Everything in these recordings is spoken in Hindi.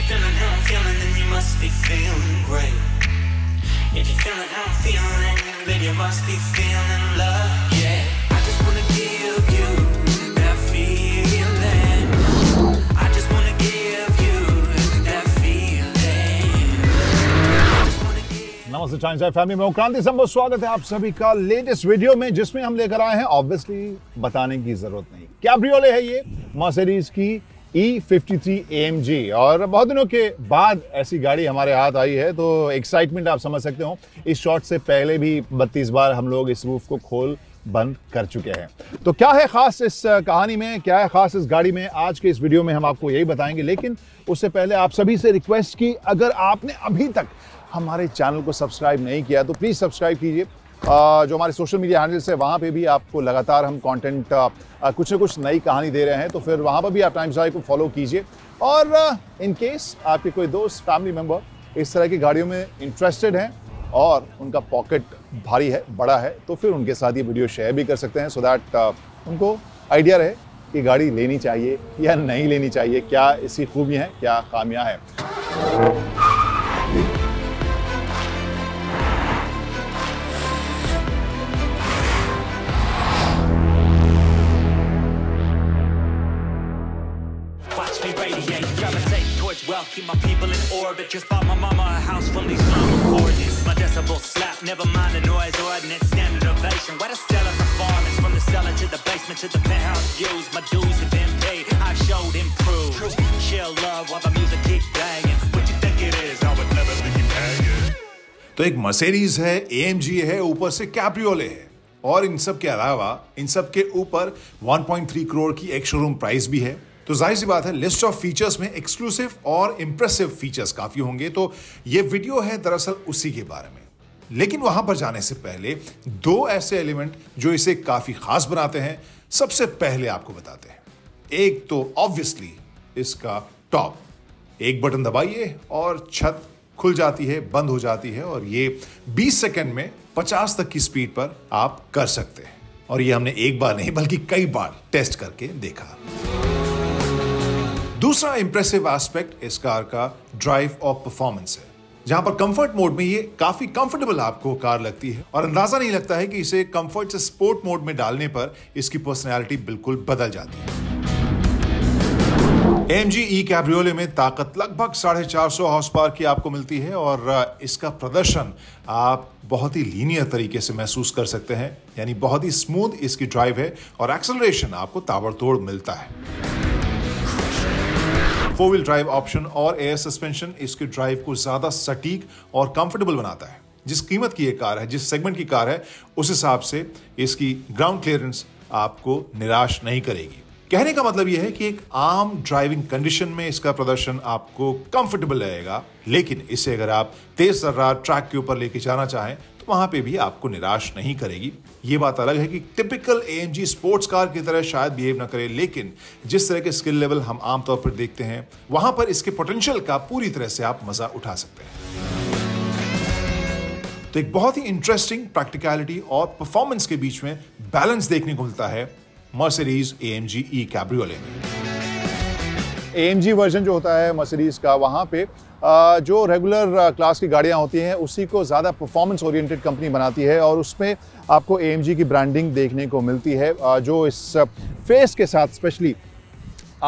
you're feeling how I'm feeling, then you must be feeling great. If you're feeling how I'm feeling, then you must be feeling love. Yeah, I just wanna give you that feeling. I just wanna give you that feeling. नमस्ते टाइम्स आई फैमिली में क्रांति संभव स्वागत है आप सभी का लेटेस्ट वीडियो में, जिसमें हम लेकर आए हैं, ऑब्वियसली बताने की जरूरत नहीं, कैब्रियोले है ये मर्सिडीज की E53 AMG। और बहुत दिनों के बाद ऐसी गाड़ी हमारे हाथ आई है, तो एक्साइटमेंट आप समझ सकते हो। इस शॉट से पहले भी 32 बार हम लोग इस रूफ को खोल बंद कर चुके हैं। तो क्या है खास इस कहानी में, क्या है खास इस गाड़ी में, आज के इस वीडियो में हम आपको यही बताएंगे। लेकिन उससे पहले आप सभी से रिक्वेस्ट की, अगर आपने अभी तक हमारे चैनल को सब्सक्राइब नहीं किया तो प्लीज़ सब्सक्राइब कीजिए। जो हमारे सोशल मीडिया हैंडल्स है वहाँ पे भी आपको लगातार हम कंटेंट कुछ ना कुछ नई कहानी दे रहे हैं, तो फिर वहाँ पर भी आप टाइम्स आई को फॉलो कीजिए। और इन केस आपके कोई दोस्त फैमिली मेम्बर इस तरह की गाड़ियों में इंटरेस्टेड हैं और उनका पॉकेट भारी है, बड़ा है, तो फिर उनके साथ ये वीडियो शेयर भी कर सकते हैं, सो दैट उनको आइडिया रहे कि गाड़ी लेनी चाहिए या नहीं लेनी चाहिए, क्या इसकी खूबियाँ हैं, क्या खामियाँ हैं। Keep my people in orbit. Just bought my mama a house fully soundproofed. My decibel slap, never mind the noise ordinance. Standard ovation. What a stellar performance from the cellar to the basement to the penthouse views. My dues have been paid. I've showed improved. Chill love while the music keeps banging. What you think it is? I would never leave you hanging. तो एक मर्सिडीज है, AMG है, ऊपर से कैब्रियोले है, और इन सब के अलावा इन सब के ऊपर 1.3 करोड़ की एक शोरूम प्राइस भी है। तो जाहिर सी बात है लिस्ट ऑफ फीचर्स में एक्सक्लूसिव और इंप्रेसिव फीचर्स काफी होंगे, तो ये वीडियो है दरअसल उसी के बारे में। लेकिन वहां पर जाने से पहले दो ऐसे एलिमेंट जो इसे काफी खास बनाते हैं सबसे पहले आपको बताते हैं। एक तो ऑब्वियसली इसका टॉप, एक बटन दबाइए और छत खुल जाती है, बंद हो जाती है, और ये 20 सेकेंड में 50 तक की स्पीड पर आप कर सकते हैं। और ये हमने एक बार नहीं बल्कि कई बार टेस्ट करके देखा। दूसरा इंप्रेसिव एस्पेक्ट इस कार का ड्राइव और परफॉर्मेंस है, जहां पर कंफर्ट मोड में ये काफी कंफर्टेबल आपको कार लगती है, और अंदाजा नहीं लगता है कि इसे कंफर्ट से स्पोर्ट मोड में डालने पर इसकी पर्सनैलिटी बिल्कुल बदल जाती है। AMG E कैब्रियोले में ताकत लगभग 450 हॉर्स पावर की आपको मिलती है, और इसका प्रदर्शन आप बहुत ही लीनियर तरीके से महसूस कर सकते हैं, यानी बहुत ही स्मूथ इसकी ड्राइव है और एक्सेलरेशन आपको ताबड़तोड़ मिलता है। फोर व्हील ड्राइव ऑप्शन और एयर सस्पेंशन इसके ड्राइव को ज्यादा सटीक और कंफर्टेबल बनाता है। जिस कीमत की ये कार है, जिस सेगमेंट की कार है, उस हिसाब से इसकी ग्राउंड क्लियरेंस आपको निराश नहीं करेगी। कहने का मतलब यह है कि एक आम ड्राइविंग कंडीशन में इसका प्रदर्शन आपको कंफर्टेबल रहेगा, लेकिन इसे अगर आप तेज सर्रार ट्रैक के ऊपर लेके जाना चाहें तो वहां पे भी आपको निराश नहीं करेगी। ये बात अलग है कि टिपिकल AMG स्पोर्ट्स कार की तरह शायद बिहेव ना करे, लेकिन जिस तरह के स्किल लेवल हम आमतौर पर देखते हैं वहां पर इसके पोटेंशियल का पूरी तरह से आप मजा उठा सकते हैं। तो एक बहुत ही इंटरेस्टिंग प्रैक्टिकलिटी और परफॉर्मेंस के बीच में बैलेंस देखने को मिलता है मर्सिडीज AMG E कैब्रियोले में। AMG वर्जन जो होता है मर्सिडीज का, वहां पे जो रेगुलर क्लास की गाड़ियां होती हैं उसी को ज़्यादा परफॉर्मेंस ओरिएंटेड कंपनी बनाती है, और उसमें आपको AMG की ब्रांडिंग देखने को मिलती है, जो इस फेस के साथ स्पेशली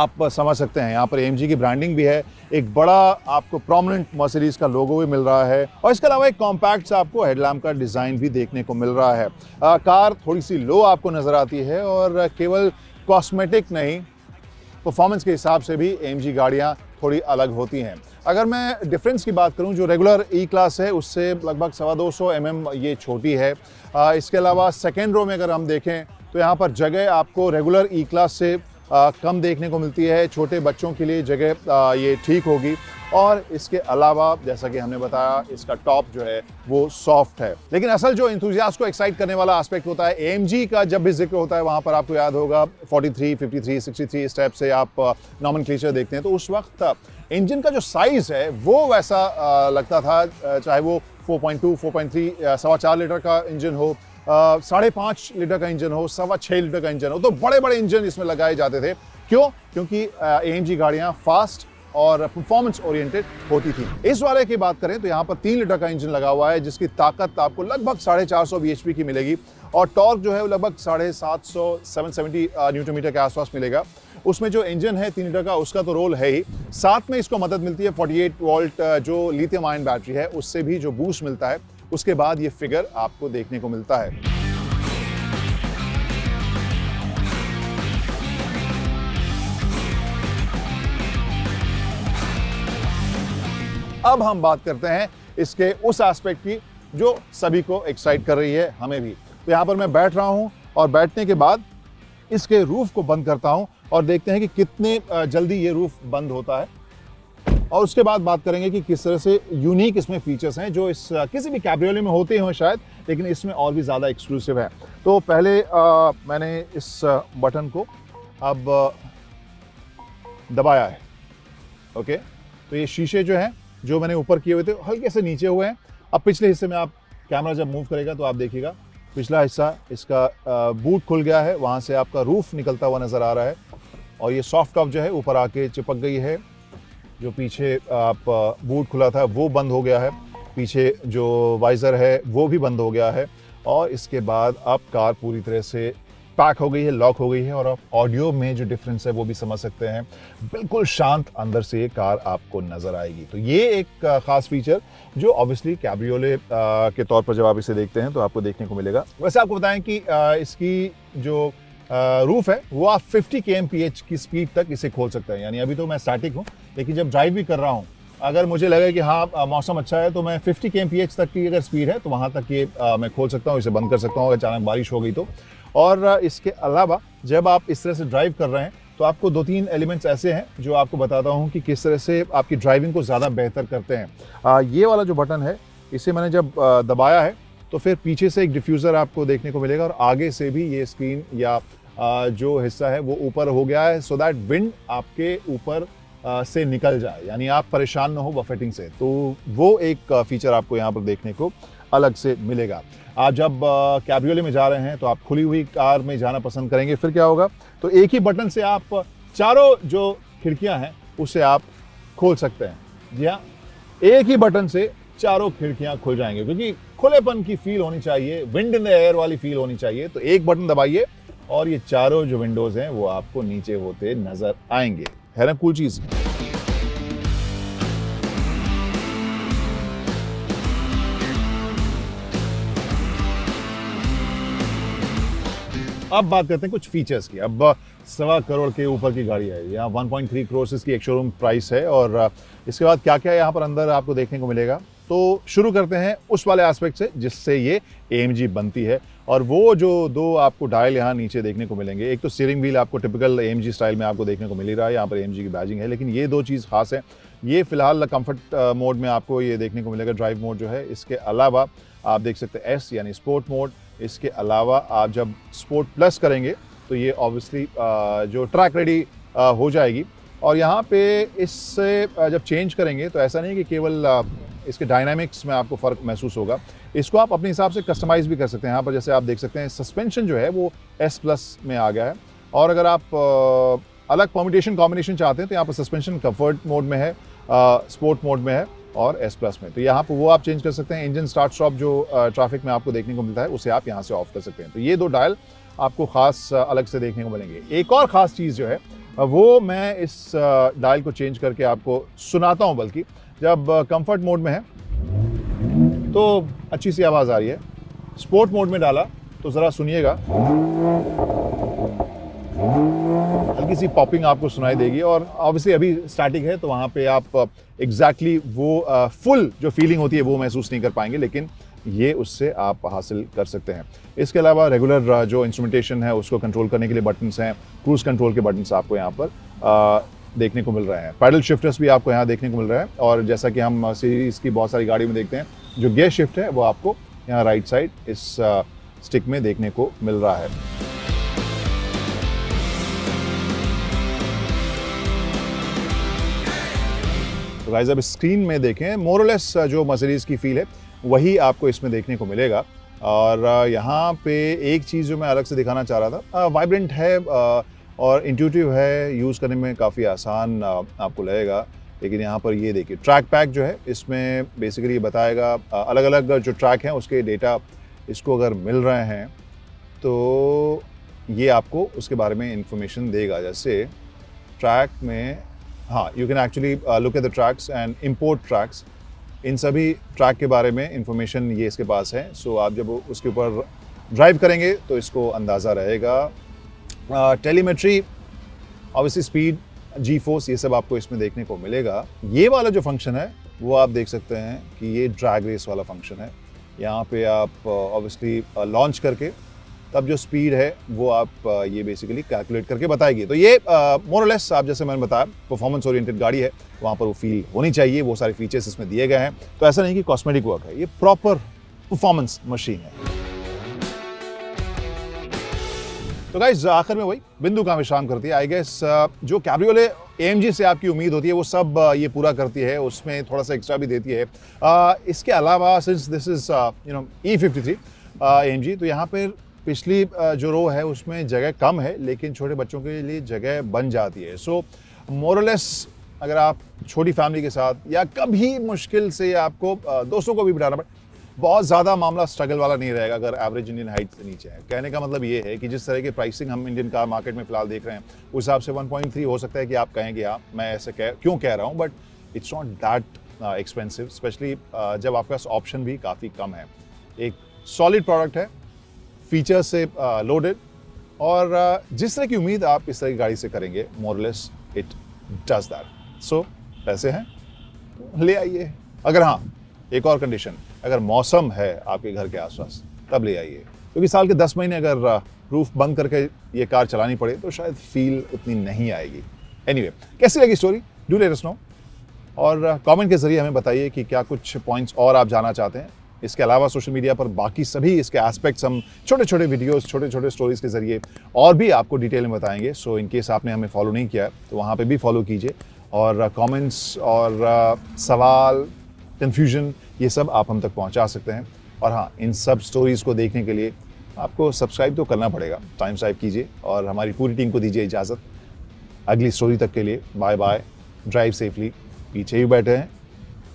आप समझ सकते हैं। यहाँ पर AMG की ब्रांडिंग भी है, एक बड़ा आपको प्रोमिनेंट मर्सिडीज का लोगो भी मिल रहा है, और इसके अलावा एक कॉम्पैक्ट सा आपको हेडलैम्प का डिज़ाइन भी देखने को मिल रहा है। कार थोड़ी सी लो आपको नज़र आती है, और केवल कॉस्मेटिक नहीं, परफॉर्मेंस के हिसाब से भी AMG गाड़ियाँ थोड़ी अलग होती हैं। अगर मैं डिफरेंस की बात करूं, जो रेगुलर E क्लास है उससे लगभग 225 mm ये छोटी है। इसके अलावा सेकेंड रो में अगर हम देखें तो यहाँ पर जगह आपको रेगुलर E क्लास से कम देखने को मिलती है। छोटे बच्चों के लिए जगह ये ठीक होगी, और इसके अलावा जैसा कि हमने बताया इसका टॉप जो है वो सॉफ्ट है। लेकिन असल जो इंथुजियास्ट को एक्साइट करने वाला एस्पेक्ट होता है AMG का, जब भी जिक्र होता है वहाँ पर आपको याद होगा 43, 53, 63 इस टाइप से आप नॉमेनक्लेचर देखते हैं, तो उस वक्त इंजन का जो साइज़ है वो वैसा लगता था, चाहे वो 4.2, 4.3, 4.25 लीटर का इंजन हो, 5.5 लीटर का इंजन हो, 6.25 लीटर का इंजन हो, तो बड़े बड़े इंजन इसमें लगाए जाते थे। क्यों? क्योंकि AMG गाड़ियाँ फास्ट और परफॉर्मेंस ओरिएंटेड होती थी। इस वाले की बात करें तो यहाँ पर 3 लीटर का इंजन लगा हुआ है जिसकी ताकत आपको लगभग 450 bhp की मिलेगी और टॉर्क जो है वो लगभग 770 न्यूटन मीटर के आसपास मिलेगा। उसमें जो इंजन है 3 लीटर का उसका तो रोल है ही, साथ में इसको मदद मिलती है 48 वोल्ट जो लिथियम आयन बैटरी है उससे भी जो बूस्ट मिलता है, उसके बाद ये फिगर आपको देखने को मिलता है। अब हम बात करते हैं इसके उस एस्पेक्ट की जो सभी को एक्साइट कर रही है, हमें भी। तो यहाँ पर मैं बैठ रहा हूँ और बैठने के बाद इसके रूफ को बंद करता हूँ और देखते हैं कि कितने जल्दी ये रूफ बंद होता है, और उसके बाद बात करेंगे कि किस तरह से यूनिक इसमें फीचर्स हैं जो इस किसी भी कैब्रियोले में होते हों शायद, लेकिन इसमें और भी ज़्यादा एक्सक्लूसिव है। तो पहले मैंने इस बटन को अब दबाया है, ओके। तो ये शीशे जो हैं जो मैंने ऊपर किए हुए थे हल्के से नीचे हुए हैं। अब पिछले हिस्से में आप कैमरा जब मूव करेगा तो आप देखिएगा पिछला हिस्सा इसका बूट खुल गया है, वहाँ से आपका रूफ निकलता हुआ नज़र आ रहा है और ये सॉफ्ट टॉप जो है ऊपर आके चिपक गई है। जो पीछे आप बूट खुला था वो बंद हो गया है, पीछे जो वाइज़र है वो भी बंद हो गया है, और इसके बाद अब कार पूरी तरह से पैक हो गई है, लॉक हो गई है। और आप ऑडियो में जो डिफरेंस है वो भी समझ सकते हैं, बिल्कुल शांत अंदर से ये कार आपको नज़र आएगी। तो ये एक ख़ास फीचर जो ऑब्वियसली कैब्रियोले के तौर पर जब आप इसे देखते हैं तो आपको देखने को मिलेगा। वैसे आपको बताएं कि इसकी जो रूफ़ है वो आप 50 kmph की स्पीड तक इसे खोल सकते हैं, यानी अभी तो मैं स्टैटिक हूँ लेकिन जब ड्राइव भी कर रहा हूँ अगर मुझे लगे कि हाँ मौसम अच्छा है तो मैं 50 kmph तक की अगर स्पीड है तो वहाँ तक ये मैं खोल सकता हूँ, इसे बंद कर सकता हूँ अगर अचानक बारिश हो गई तो। और इसके अलावा जब आप इस तरह से ड्राइव कर रहे हैं तो आपको 2-3 एलिमेंट्स ऐसे हैं जो आपको बताता हूँ कि किस तरह से आपकी ड्राइविंग को ज़्यादा बेहतर करते हैं। ये वाला जो बटन है इसे मैंने जब दबाया है तो फिर पीछे से एक डिफ्यूज़र आपको देखने को मिलेगा और आगे से भी ये स्क्रीन या जो हिस्सा है वो ऊपर हो गया है, सो दैट विंड आपके ऊपर से निकल जाए, यानी आप परेशान ना हो बफेटिंग से। तो वो एक फीचर आपको यहाँ पर देखने को अलग से मिलेगा। आप जब कैब्रियोले में जा रहे हैं तो आप खुली हुई कार में जाना पसंद करेंगे, फिर क्या होगा तो एक ही बटन से आप चारों जो खिड़कियां हैं उसे आप खोल सकते हैं। जी हाँ, एक ही बटन से चारों खिड़कियां खुल जाएंगी, क्योंकि खुलेपन की फील होनी चाहिए, विंड इन द एयर वाली फील होनी चाहिए। तो एक बटन दबाइए और ये चारों जो विंडोज़ हैं वो आपको नीचे होते नज़र आएंगे। है ना कूल चीज़। अब बात करते हैं कुछ फीचर्स की। अब 1.25 करोड़ के ऊपर की गाड़ी है, यहाँ 1.3 करोड़ इसकी एक शोरूम प्राइस है। और इसके बाद क्या क्या है यहाँ पर अंदर आपको देखने को मिलेगा, तो शुरू करते हैं उस वाले एस्पेक्ट से जिससे ये AMG बनती है। और वो जो 2 आपको डायल यहाँ नीचे देखने को मिलेंगे, एक तो स्टीयरिंग व्हील आपको टिपिकल AMG स्टाइल में आपको देखने को मिल ही रहा है, यहाँ पर AMG की बैजिंग है, लेकिन ये 2 चीज़ खास है। ये फिलहाल कंफर्ट मोड में आपको ये देखने को मिलेगा, ड्राइव मोड जो है। इसके अलावा आप देख सकते हैं S यानी स्पोर्ट मोड। इसके अलावा आप जब स्पोर्ट प्लस करेंगे तो ये ऑब्वियसली जो ट्रैक रेडी हो जाएगी। और यहाँ पे इससे जब चेंज करेंगे तो ऐसा नहीं कि केवल इसके डायनामिक्स में आपको फ़र्क महसूस होगा, इसको आप अपने हिसाब से कस्टमाइज़ भी कर सकते हैं। यहाँ पर जैसे आप देख सकते हैं सस्पेंशन जो है वो S+ में आ गया है, और अगर आप अलग परम्यूटेशन कॉम्बिनेशन चाहते हैं तो यहाँ पर सस्पेंशन कम्फर्ट मोड में है, स्पोर्ट मोड में है और S+ में, तो यहाँ पर वो आप चेंज कर सकते हैं। इंजन स्टार्ट स्टॉप जो ट्रैफिक में आपको देखने को मिलता है उसे आप यहाँ से ऑफ कर सकते हैं। तो ये 2 डायल आपको ख़ास अलग से देखने को मिलेंगे। एक और ख़ास चीज़ जो है वो मैं इस डायल को चेंज करके आपको सुनाता हूँ, बल्कि जब कंफर्ट मोड में है तो अच्छी सी आवाज़ आ रही है, स्पोर्ट मोड में डाला तो ज़रा सुनिएगा, हल्की सी पॉपिंग आपको सुनाई देगी। और ऑब्वियसली अभी स्टैटिक है तो वहाँ पे आप एग्जैक्टली वो फुल जो फीलिंग होती है वो महसूस नहीं कर पाएंगे, लेकिन ये उससे आप हासिल कर सकते हैं। इसके अलावा रेगुलर जो इंस्ट्रूमेंटेशन है उसको कंट्रोल करने के लिए बटन्स हैं, क्रूज़ कंट्रोल के बटन्स आपको यहाँ पर देखने को मिल रहे हैं। पैडल शिफ्टर्स भी आपको यहाँ देखने को मिल रहे हैं, और जैसा कि हम सीरीज़ की बहुत सारी गाड़ी में देखते हैं जो गियर शिफ्ट है वो आपको यहाँ राइट साइड इस स्टिक में देखने को मिल रहा है। गाइस अब स्क्रीन में देखें, मोरलेस जो मर्सिडीज़ की फील है वही आपको इसमें देखने को मिलेगा। और यहाँ पे एक चीज़ जो मैं अलग से दिखाना चाह रहा था, वाइब्रेंट है और इंट्यूटिव है, यूज़ करने में काफ़ी आसान आपको लगेगा। लेकिन यहाँ पर ये देखिए ट्रैक पैक जो है इसमें बेसिकली बताएगा अलग अलग जो ट्रैक हैं उसके डेटा इसको अगर मिल रहे हैं तो ये आपको उसके बारे में इंफॉर्मेशन देगा। जैसे ट्रैक में हाँ you can actually look at the tracks and import tracks, इन सभी ट्रैक के बारे में इंफॉर्मेशन ये इसके पास है। सो आप जब उसके ऊपर ड्राइव करेंगे तो इसको अंदाज़ा रहेगा। Telemetry obviously speed G force ये सब आपको इसमें देखने को मिलेगा। ये वाला जो फंक्शन है वो आप देख सकते हैं कि ये ड्रैग रेस वाला फंक्शन है। यहाँ पे आप ऑब्वियसली लॉन्च करके तब जो स्पीड है वो आप ये बेसिकली कैलकुलेट करके बताएगी। तो ये मोर लेस आप जैसे मैंने बताया परफॉर्मेंस ओरिएंटेड गाड़ी है, वहाँ पर वो फील होनी चाहिए, वो सारे फीचर्स इसमें दिए गए हैं। तो ऐसा नहीं कि कॉस्मेटिक वर्क है, ये प्रॉपर परफॉर्मेंस मशीन है। तो गाइज आखिर में वही बिंदु कहाँ विश्राम करती है। आई गेस जो कैब्रियोले एएमजी से आपकी उम्मीद होती है वो सब ये पूरा करती है, उसमें थोड़ा सा एक्स्ट्रा भी देती है। इसके अलावा since this is you know E53 AMG, तो यहाँ पर पिछली जो रो है उसमें जगह कम है लेकिन छोटे बच्चों के लिए जगह बन जाती है। सो मोरलेस अगर आप छोटी फैमिली के साथ या कभी मुश्किल से आपको दोस्तों को भी बिठाना पड़े, बहुत ज़्यादा मामला स्ट्रगल वाला नहीं रहेगा अगर एवरेज इंडियन हाइट से नीचे है। कहने का मतलब ये है कि जिस तरह की प्राइसिंग हम इंडियन कार मार्केट में फिलहाल देख रहे हैं उस हिसाब से 1.3 हो सकता है कि आप कहेंगे हाँ मैं ऐसे क्यों कह रहा हूँ, but it's not that expensive, specially जब आपके पास ऑप्शन भी काफ़ी कम है। एक सॉलिड प्रोडक्ट है, फीचर्स से लोडेड, और जिस तरह की उम्मीद आप इस तरह की गाड़ी से करेंगे more or less it does that. So पैसे हैं तो ले आइए, अगर हाँ एक और कंडीशन, अगर मौसम है आपके घर के आसपास तब ले आइए, क्योंकि साल के 10 महीने अगर रूफ बंद करके ये कार चलानी पड़े तो शायद फील उतनी नहीं आएगी। एनीवे, कैसी लगी story do let us know, और कमेंट के जरिए हमें बताइए कि क्या कुछ पॉइंट्स और आप जानना चाहते हैं। इसके अलावा सोशल मीडिया पर बाकी सभी इसके एस्पेक्ट्स हम छोटे छोटे वीडियोस, छोटे छोटे स्टोरीज़ के जरिए और भी आपको डिटेल में बताएंगे। सो इन केस आपने हमें फॉलो नहीं किया तो वहाँ पे भी फॉलो कीजिए, और कमेंट्स और सवाल, कन्फ्यूजन ये सब आप हम तक पहुँचा सकते हैं। और हाँ, इन सब स्टोरीज़ को देखने के लिए आपको सब्सक्राइब तो करना पड़ेगा, टाइम्स टाइप कीजिए और हमारी पूरी टीम को दीजिए इजाज़त। अगली स्टोरी तक के लिए बाय बाय, ड्राइव सेफली, पीछे ही बैठे हैं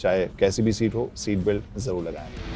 चाहे कैसी भी सीट हो, सीट बेल्ट ज़रूर लगाएँ।